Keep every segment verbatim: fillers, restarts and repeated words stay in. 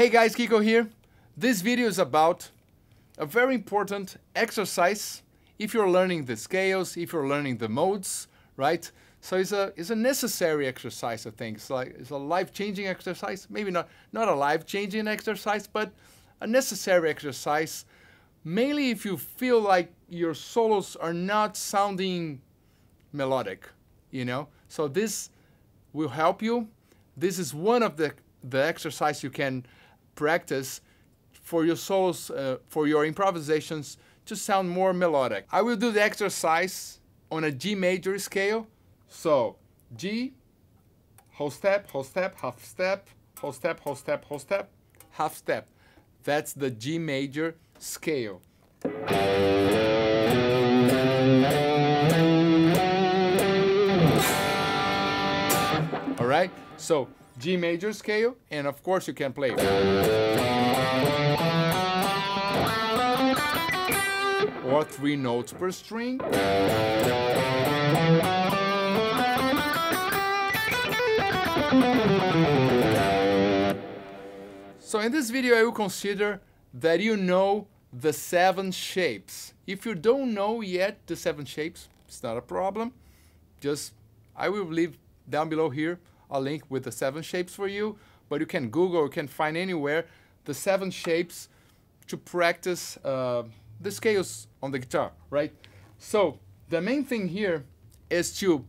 Hey guys, Kiko here. This video is about a very important exercise if you're learning the scales, if you're learning the modes, right? So it's a, it's a necessary exercise, I think. It's, like, it's a life-changing exercise. Maybe not, not a life-changing exercise, but a necessary exercise. Mainly if you feel like your solos are not sounding melodic, you know? So this will help you. This is one of the, the exercise you can practice for your solos, uh, for your improvisations to sound more melodic. I will do the exercise on a G major scale. So G, whole step, whole step, half step, whole step, whole step, whole step, half step. That's the G major scale. All right, so G major scale, and of course you can play or three notes per string. So in this video I will consider that you know the seven shapes. If you don't know yet the seven shapes, it's not a problem. Just, I will leave down below here a link with the seven shapes for you, but you can Google, you can find anywhere the seven shapes to practice uh, the scales on the guitar, right? So the main thing here is to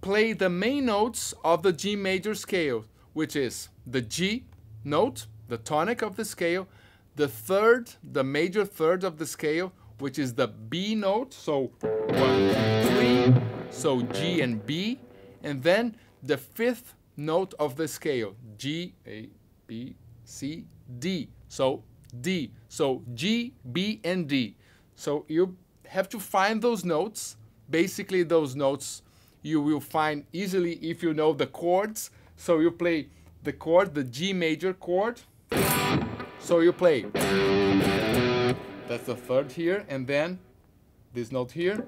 play the main notes of the G major scale, which is the G note, the tonic of the scale, the third, the major third of the scale, which is the B note, so one, three, so G and B, and then the fifth note of the scale, G, A, B, C, D, so D, so G, B, and D. So you have to find those notes. Basically those notes you will find easily if you know the chords. So you play the chord, the G major chord. So you play, that's the third here, and then this note here.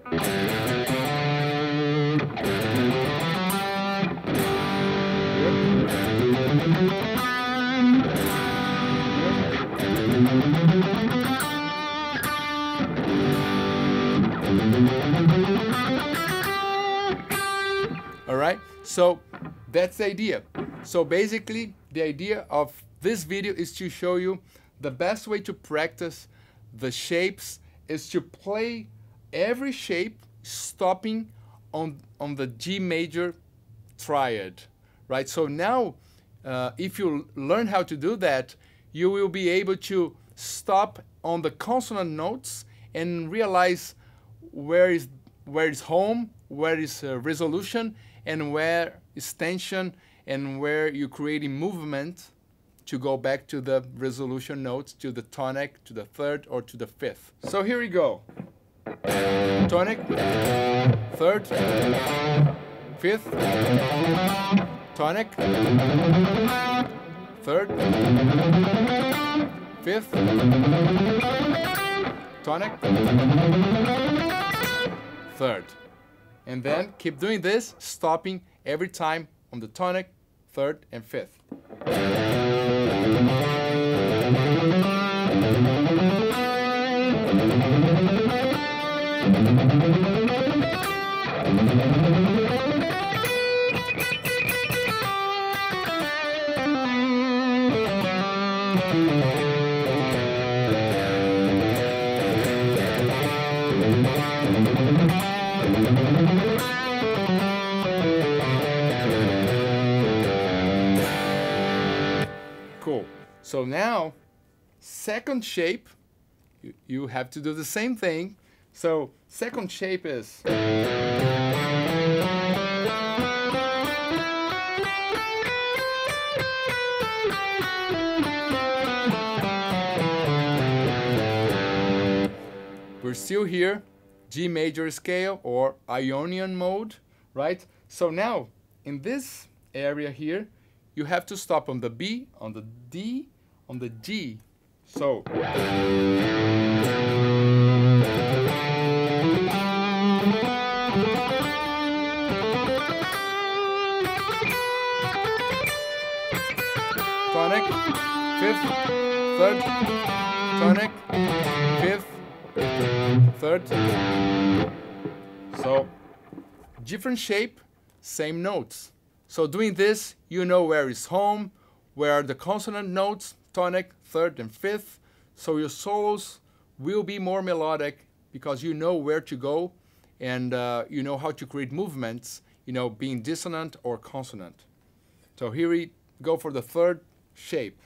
Alright, so that's the idea. So basically the idea of this video is to show you the best way to practice the shapes is to play every shape stopping on, on the G major triad, right? So now uh, if you learn how to do that, you will be able to stop on the consonant notes and realize where is, where is home, where is uh, resolution, and where is tension, and where you're creating movement to go back to the resolution notes, to the tonic, to the third, or to the fifth. So here we go. Tonic, third, fifth, tonic, third, fifth, tonic, third. And then keep doing this, stopping every time on the tonic, third, and fifth. Cool. So now, second shape, you, you have to do the same thing. So second shape is we're still here, G major scale or Ionian mode, right? So now in this area here, you have to stop on the B, on the D, on the G. So fifth, first, third, tonic, fifth, third. So different shape, same notes. So doing this, you know where is home, where are the consonant notes, tonic, third and fifth. So your solos will be more melodic because you know where to go and uh, you know how to create movements, you know, being dissonant or consonant. So here we go for the third shape.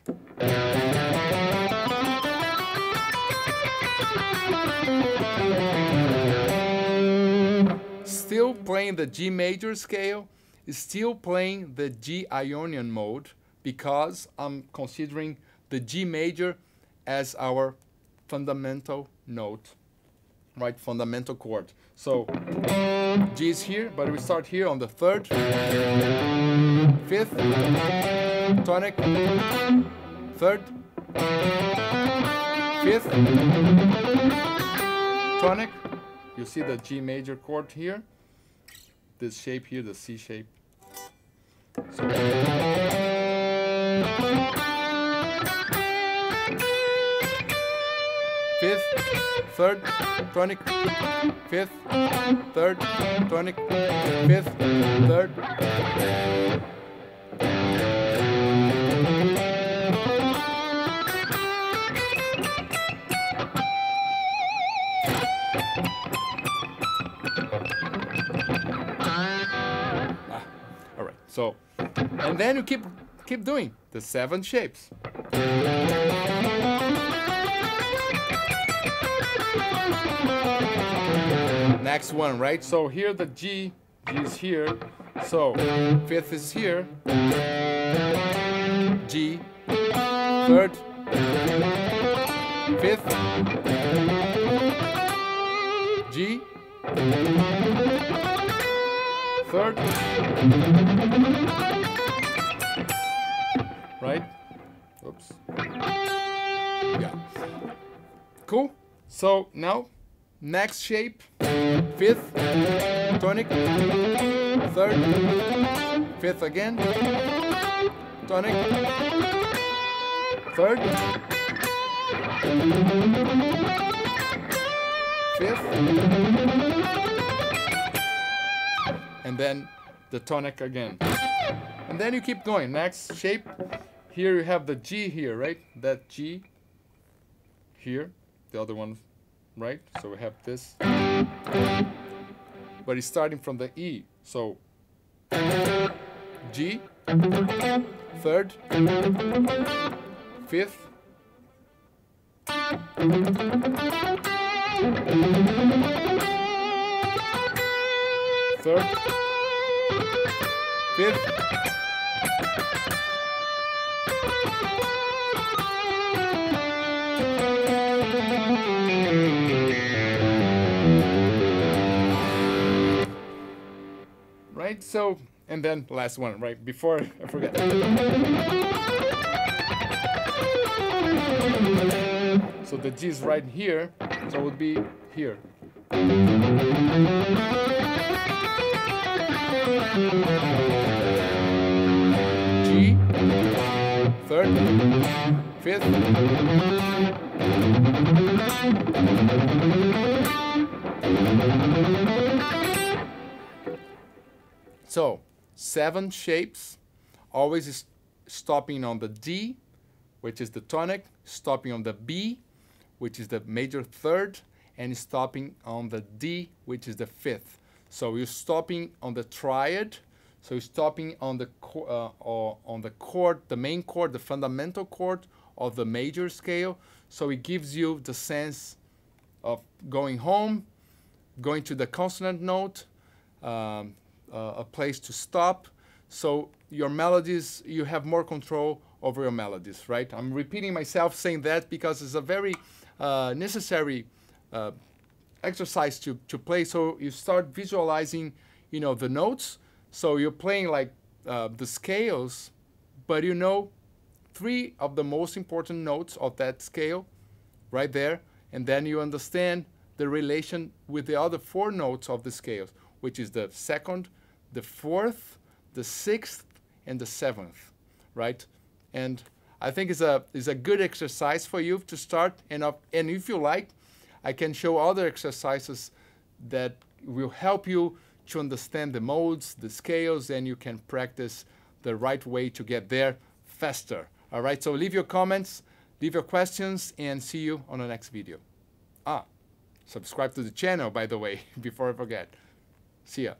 Still playing the G major scale, still playing the G Ionian mode, because I'm considering the G major as our fundamental note, right, fundamental chord. So G is here, but we start here on the third, fifth, tonic, third, fifth, tonic. You see the G major chord here, this shape here, the C shape. So, fifth, third, tonic, fifth, third, tonic, fifth, third. Ah, all right. So, and then you keep keep doing the seven shapes. Next one, right? So here the G, G is here, so fifth is here, G, third, fifth, G, third, right? Oops. Yeah. Cool. So now, next shape, fifth, tonic, third, fifth again, tonic, third, fifth, and then the tonic again. And then you keep going. Next shape, here you have the G here, right? That G here. The other one, right? So we have this, but it's starting from the E. So G, third, fifth, third, fifth, right? So, and then last one, right? Before I forget. So the G is right here, so it would be here. G, third, fifth, so seven shapes, always is stopping on the D, which is the tonic, stopping on the B, which is the major third, and stopping on the D, which is the fifth. So you're stopping on the triad, so you're stopping on the uh, or on the chord, the main chord, the fundamental chord of the major scale. So it gives you the sense of going home, going to the consonant note, um, Uh, a place to stop. So your melodies, you have more control over your melodies, right? I'm repeating myself saying that because it's a very uh, necessary uh, exercise to, to play. So you start visualizing, you know, the notes. So you're playing like uh, the scales, but you know three of the most important notes of that scale right there. And then you understand the relation with the other four notes of the scales, which is the second, the fourth, the sixth, and the seventh, right? And I think it's a, it's a good exercise for you to start, and, up, and if you like, I can show other exercises that will help you to understand the modes, the scales, and you can practice the right way to get there faster. All right, so leave your comments, leave your questions, and see you on the next video. Ah, subscribe to the channel, by the way, before I forget. See ya.